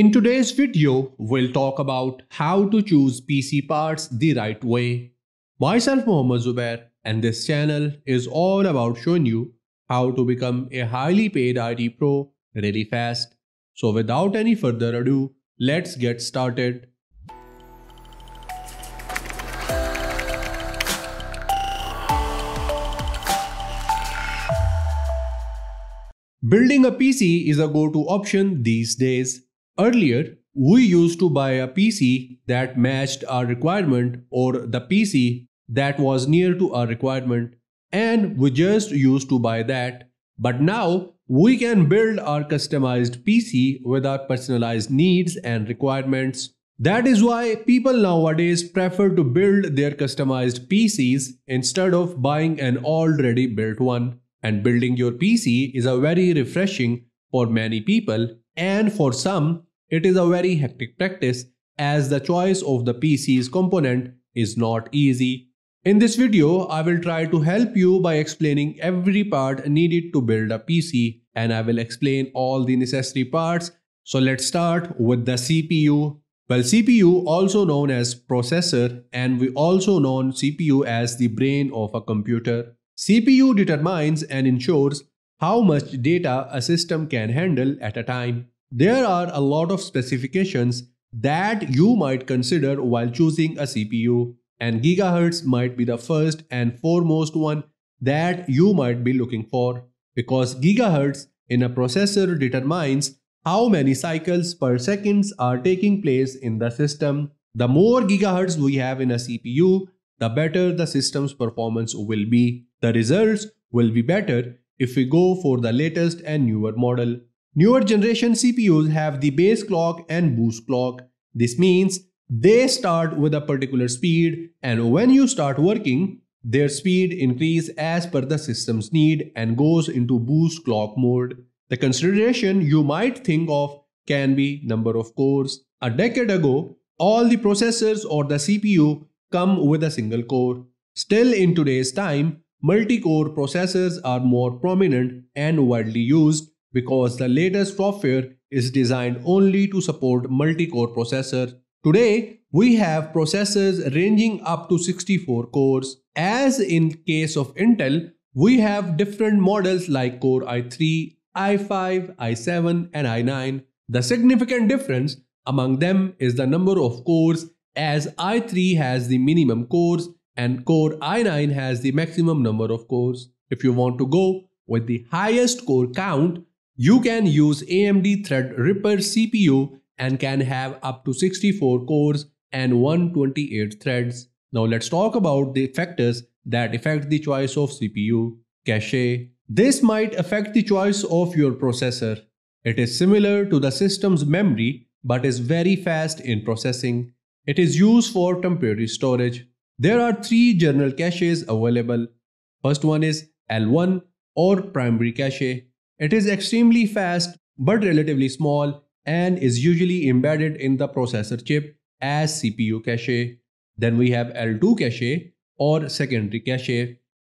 In today's video, we'll talk about how to choose PC parts the right way. Myself Mohammed Zubair, and this channel is all about showing you how to become a highly paid IT pro really fast. So without any further ado, let's get started. Building a PC is a go-to option these days. Earlier, we used to buy a PC that matched our requirement or the PC that was near to our requirement, and we just used to buy that. But now, we can build our customized PC with our personalized needs and requirements. That is why people nowadays prefer to build their customized PCs instead of buying an already built one. And building your PC is a very refreshing for many people. And for some, it is a very hectic practice as the choice of the PC's component is not easy. In this video, I will try to help you by explaining every part needed to build a PC, and I will explain all the necessary parts. So let's start with the CPU. Well, CPU, also known as processor, and we also know CPU as the brain of a computer. CPU determines and ensures how much data a system can handle at a time. There are a lot of specifications that you might consider while choosing a CPU, and gigahertz might be the first and foremost one that you might be looking for, because gigahertz in a processor determines how many cycles per second are taking place in the system. The more gigahertz we have in a CPU, the better the system's performance will be. The results will be better if we go for the latest and newer model. Newer generation CPUs have the base clock and boost clock. This means they start with a particular speed, and when you start working, their speed increases as per the system's need and goes into boost clock mode. The consideration you might think of can be number of cores. A decade ago, all the processors or the CPU come with a single core. Still in today's time, multi-core processors are more prominent and widely used because the latest software is designed only to support multi-core processor. Today, we have processors ranging up to 64 cores. As in case of Intel, we have different models like Core i3, i5, i7 and i9. The significant difference among them is the number of cores, as i3 has the minimum cores and Core i9 has the maximum number of cores. If you want to go with the highest core count, you can use AMD Threadripper CPU and can have up to 64 cores and 128 threads. Now let's talk about the factors that affect the choice of CPU. Cache. This might affect the choice of your processor. It is similar to the system's memory but is very fast in processing. It is used for temporary storage. There are three general caches available. First one is L1 or primary cache. It is extremely fast but relatively small and is usually embedded in the processor chip as CPU cache. Then we have L2 cache or secondary cache.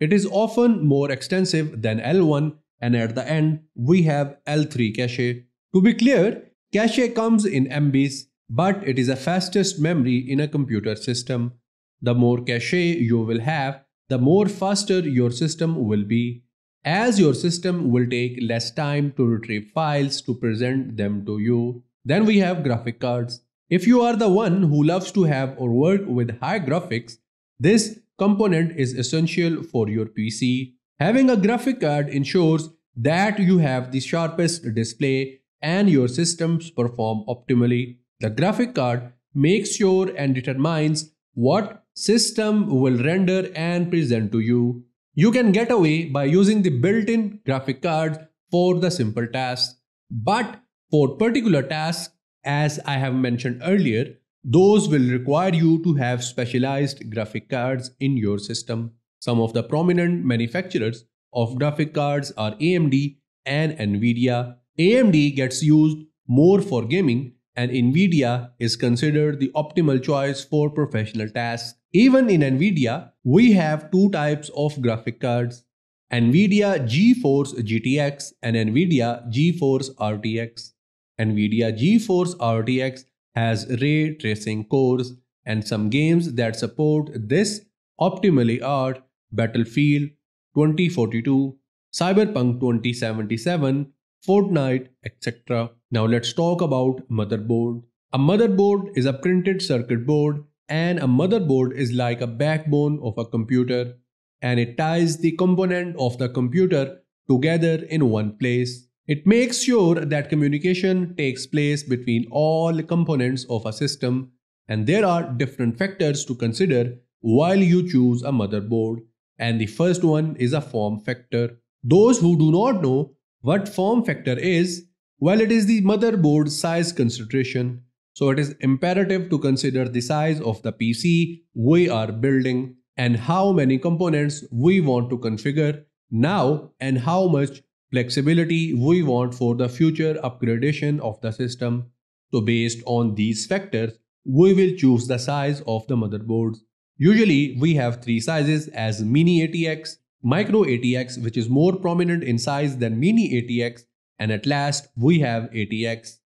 It is often more extensive than L1, and at the end we have L3 cache. To be clear, cache comes in MBs, but it is the fastest memory in a computer system. The more cache you will have, the more faster your system will be, as your system will take less time to retrieve files to present them to you. Then we have graphic cards. If you are the one who loves to have or work with high graphics, this component is essential for your PC. Having a graphic card ensures that you have the sharpest display and your systems perform optimally. The graphic card makes sure and determines what system will render and present to you. You can get away by using the built-in graphic card for the simple tasks, but for particular tasks, as I have mentioned earlier, those will require you to have specialized graphic cards in your system. Some of the prominent manufacturers of graphic cards are AMD and NVIDIA. AMD gets used more for gaming, and NVIDIA is considered the optimal choice for professional tasks. Even in NVIDIA, we have two types of graphic cards: NVIDIA GeForce RTX and NVIDIA GeForce RTX. NVIDIA GeForce RTX has ray tracing cores, and some games that support this optimally are Battlefield 2042, Cyberpunk 2077, Fortnite, etc. Now let's talk about motherboard. A motherboard is a printed circuit board, and a motherboard is like a backbone of a computer, and it ties the component of the computer together in one place. It makes sure that communication takes place between all components of a system, and there are different factors to consider while you choose a motherboard. And the first one is a form factor. Those who do not know what form factor is, well, it is the motherboard size consideration. So it is imperative to consider the size of the PC we are building and how many components we want to configure now and how much flexibility we want for the future upgradation of the system. So based on these factors, we will choose the size of the motherboards. Usually we have three sizes as Mini ATX, Micro ATX, which is more prominent in size than Mini ATX, and at last we have ATX.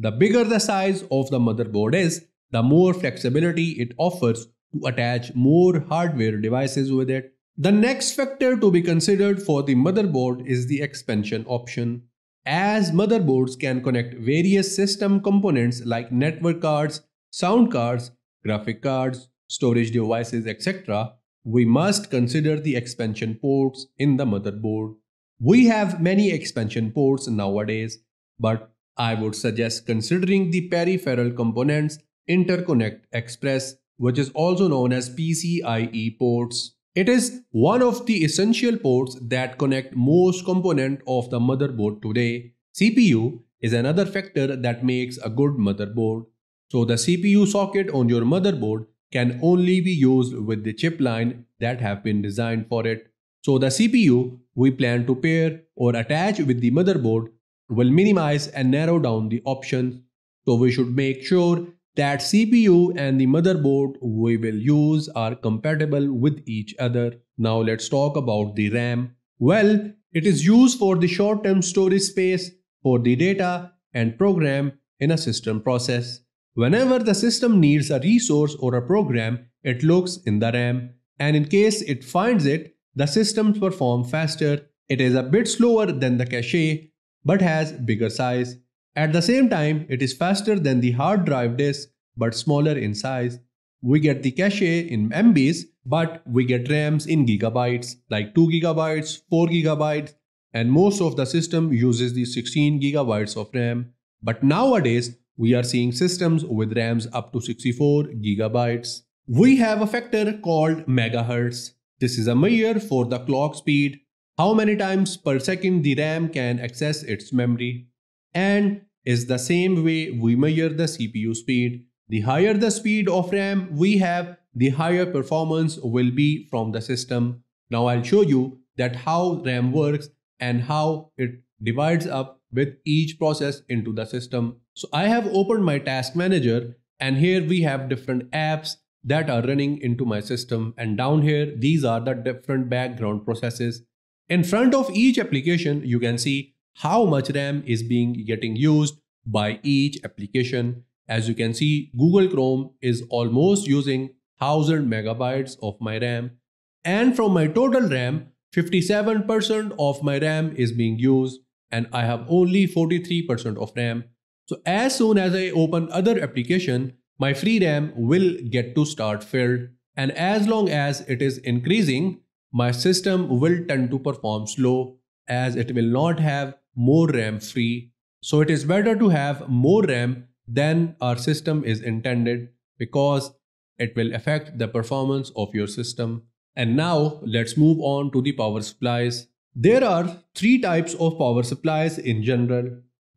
The bigger the size of the motherboard is, the more flexibility it offers to attach more hardware devices with it. The next factor to be considered for the motherboard is the expansion option. As motherboards can connect various system components like network cards, sound cards, graphic cards, storage devices, etc., we must consider the expansion ports in the motherboard. We have many expansion ports nowadays, but I would suggest considering the peripheral components Interconnect Express, which is also known as PCIe ports. It is one of the essential ports that connect most components of the motherboard today. CPU is another factor that makes a good motherboard. So the CPU socket on your motherboard can only be used with the chip line that have been designed for it. So the CPU we plan to pair or attach with the motherboard will minimize and narrow down the options. So we should make sure that CPU and the motherboard we will use are compatible with each other. Now let's talk about the RAM. Well, it is used for the short-term storage space for the data and program in a system process. Whenever the system needs a resource or a program, it looks in the RAM, and in case it finds it, the systems perform faster. It is a bit slower than the cache, but has bigger size. At the same time, it is faster than the hard drive disk, but smaller in size. We get the cache in MBs, but we get RAMs in gigabytes, like 2 gigabytes, 4 gigabytes, and most of the system uses the 16 gigabytes of RAM. But nowadays, we are seeing systems with RAMs up to 64 gigabytes. We have a factor called megahertz. This is a measure for the clock speed, how many times per second the RAM can access its memory. And is the same way we measure the CPU speed. The higher the speed of RAM we have, the higher performance will be from the system. Now I'll show you that how RAM works and how it divides up with each process into the system. So I have opened my task manager, and here we have different apps that are running into my system, and down here these are the different background processes. In front of each application you can see how much RAM is getting used by each application. As you can see, Google Chrome is almost using 1000 megabytes of my RAM, and from my total RAM, 57% of my RAM is being used, and I have only 43% of RAM. So as soon as I open other application, my free RAM will get to start filled, and as long as it is increasing, my system will tend to perform slow as it will not have more RAM free. So it is better to have more RAM than our system is intended, because it will affect the performance of your system. And now let's move on to the power supplies. There are three types of power supplies in general: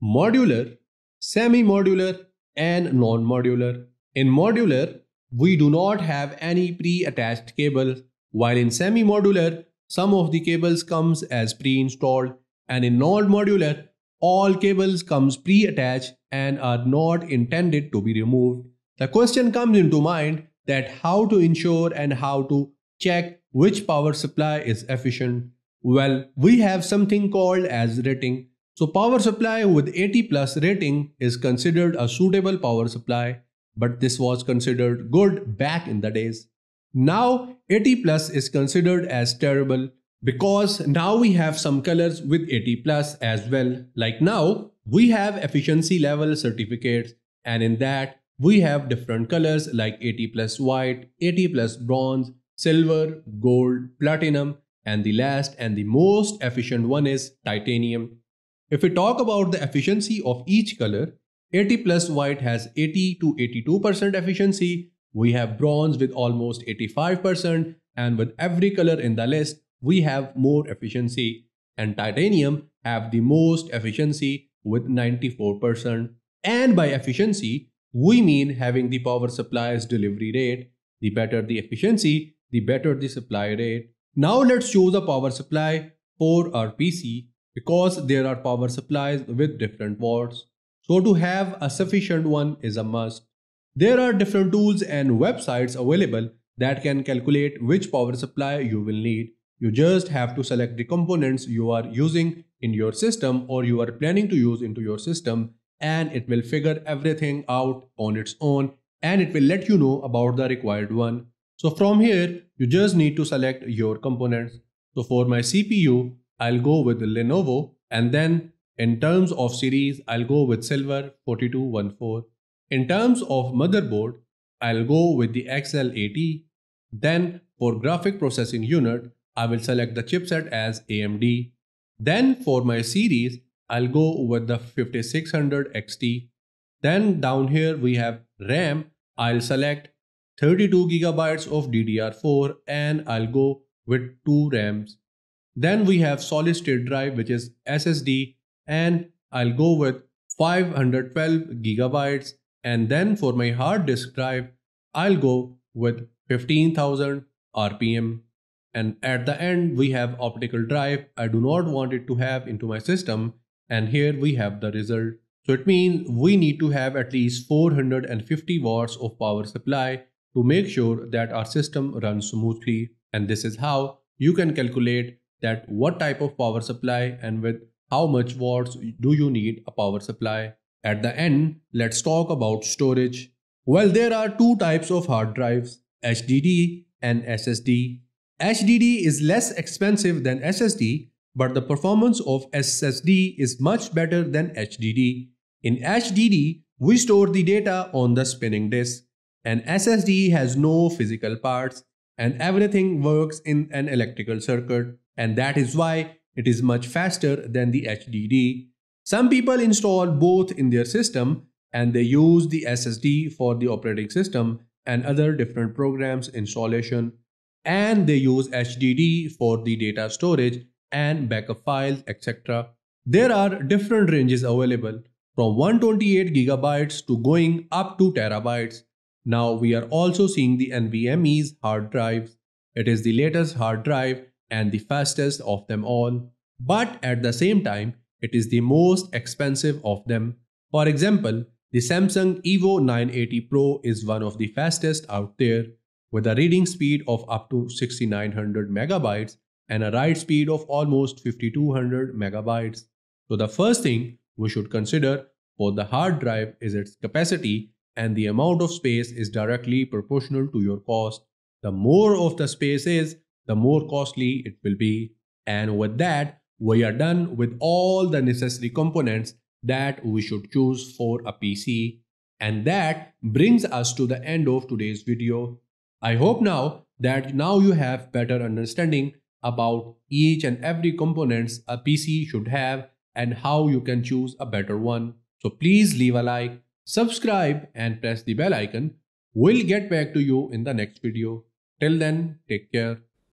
modular, semi-modular, and non-modular. In modular, we do not have any pre-attached cable, while in semi-modular, some of the cables comes as pre-installed, and in non-modular, all cables comes pre-attached and are not intended to be removed. The question comes into mind that how to ensure and how to check which power supply is efficient. Well, we have something called as rating. So power supply with 80 plus rating is considered a suitable power supply, but this was considered good back in the days. Now 80 plus is considered as terrible because now we have some colors with 80 plus as well. Like now we have efficiency level certificates, and in that we have different colors like 80 plus white, 80 plus bronze, silver, gold, platinum, and the last and the most efficient one is titanium. If we talk about the efficiency of each color, 80 plus white has 80 to 82% efficiency. We have bronze with almost 85%, and with every color in the list, we have more efficiency, and titanium have the most efficiency with 94%. And by efficiency, we mean having the power supply's delivery rate. The better the efficiency, the better the supply rate. Now let's choose a power supply for our PC because there are power supplies with different watts. So to have a sufficient one is a must. There are different tools and websites available that can calculate which power supply you will need. You just have to select the components you are using in your system or you are planning to use into your system, and it will figure everything out on its own and it will let you know about the required one. So from here, you just need to select your components. So for my CPU, I'll go with Lenovo, and then in terms of series, I'll go with Silver 4214. In terms of motherboard, I'll go with the XL80. Then for graphic processing unit, I will select the chipset as AMD. Then for my series, I'll go with the 5600 XT. Then down here we have RAM. I'll select 32 GB of DDR4 and I'll go with 2 RAMs. Then we have solid state drive, which is SSD, and I'll go with 512 GB. And then for my hard disk drive, I'll go with 15,000 RPM. And at the end, we have optical drive. I do not want it to have into my system. And here we have the result. So it means we need to have at least 450 watts of power supply to make sure that our system runs smoothly. And this is how you can calculate that what type of power supply and with how much watts do you need a power supply. At the end, let's talk about storage. Well, there are two types of hard drives, HDD and SSD. HDD is less expensive than SSD, but the performance of SSD is much better than HDD. In HDD, we store the data on the spinning disk, and SSD has no physical parts and everything works in an electrical circuit, and that is why it is much faster than the HDD. Some people install both in their system and they use the SSD for the operating system and other different programs installation, and they use HDD for the data storage and backup files, etc. There are different ranges available from 128 GB to going up to terabytes. Now we are also seeing the NVMe's hard drives. It is the latest hard drive and the fastest of them all, but at the same time, it is the most expensive of them. For example, the Samsung Evo 980 Pro is one of the fastest out there with a reading speed of up to 6,900 MB and a write speed of almost 5,200 MB. So the first thing we should consider for the hard drive is its capacity, and the amount of space is directly proportional to your cost. The more of the space is, the more costly it will be. And with that, we are done with all the necessary components that we should choose for a PC. And that brings us to the end of today's video. I hope now you have better understanding about each and every components a PC should have and how you can choose a better one. So please leave a like, subscribe, and press the bell icon. We'll get back to you in the next video. Till then, take care.